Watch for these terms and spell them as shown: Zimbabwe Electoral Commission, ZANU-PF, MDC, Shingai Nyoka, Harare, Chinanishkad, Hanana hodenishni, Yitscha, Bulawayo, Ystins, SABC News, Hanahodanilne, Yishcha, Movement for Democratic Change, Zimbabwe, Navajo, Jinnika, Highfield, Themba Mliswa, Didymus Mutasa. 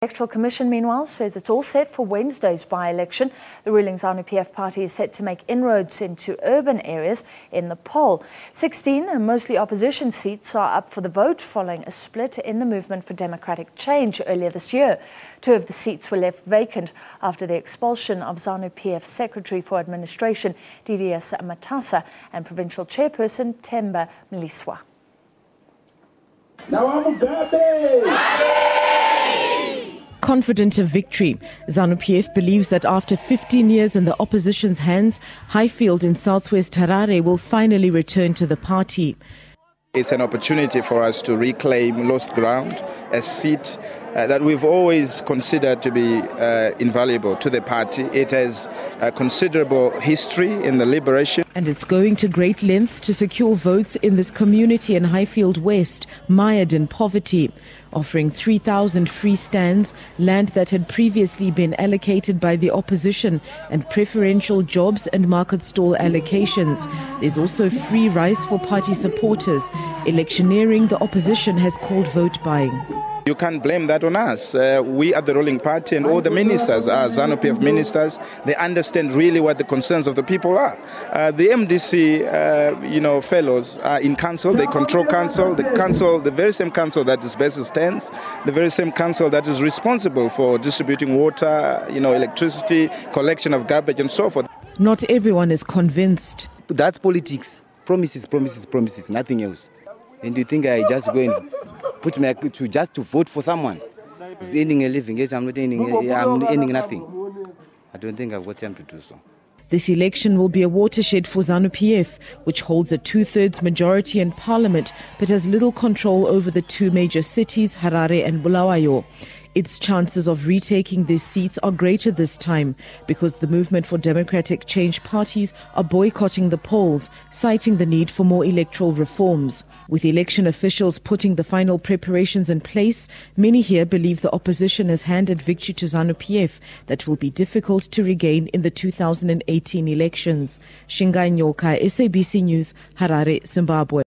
The Electoral Commission, meanwhile, says it's all set for Wednesday's by-election. The ruling ZANU-PF party is set to make inroads into urban areas in the poll. 16 mostly opposition seats are up for the vote following a split in the Movement for Democratic Change earlier this year. Two of the seats were left vacant after the expulsion of ZANU-PF Secretary for Administration Didymus Mutasa and Provincial Chairperson Themba Mliswa. Now I'm happy. Confident of victory, ZANU-PF believes that after 15 years in the opposition's hands, Highfield in southwest Harare will finally return to the party. It's an opportunity for us to reclaim lost ground, a seat that we've always considered to be invaluable to the party. It has a considerable history in the liberation. And it's going to great lengths to secure votes in this community in Highfield West, mired in poverty, offering 3,000 free stands, land that had previously been allocated by the opposition, and preferential jobs and market stall allocations. There's also free rice for party supporters. Electioneering the opposition has called vote buying. You can't blame that on us. We are the ruling party, and all the ministers are ZANU-PF ministers. They understand really what the concerns of the people are. The MDC, fellows are in council. They control council. The very same council that disperses tents, the very same council that is responsible for distributing water, electricity, collection of garbage, and so forth. Not everyone is convinced. That's politics. Promises, promises, promises. Nothing else. And you think I just go and put me to vote for someone who's earning a living? Yes, I'm not earning nothing. I don't think I've got time to do so. This election will be a watershed for ZANU-PF, which holds a two-thirds majority in parliament but has little control over the two major cities, Harare and Bulawayo. Its chances of retaking these seats are greater this time because the Movement for Democratic Change parties are boycotting the polls, citing the need for more electoral reforms. With election officials putting the final preparations in place, many here believe the opposition has handed victory to ZANU-PF that will be difficult to regain in the 2018 elections. Shingai Nyoka, SABC News, Harare, Zimbabwe.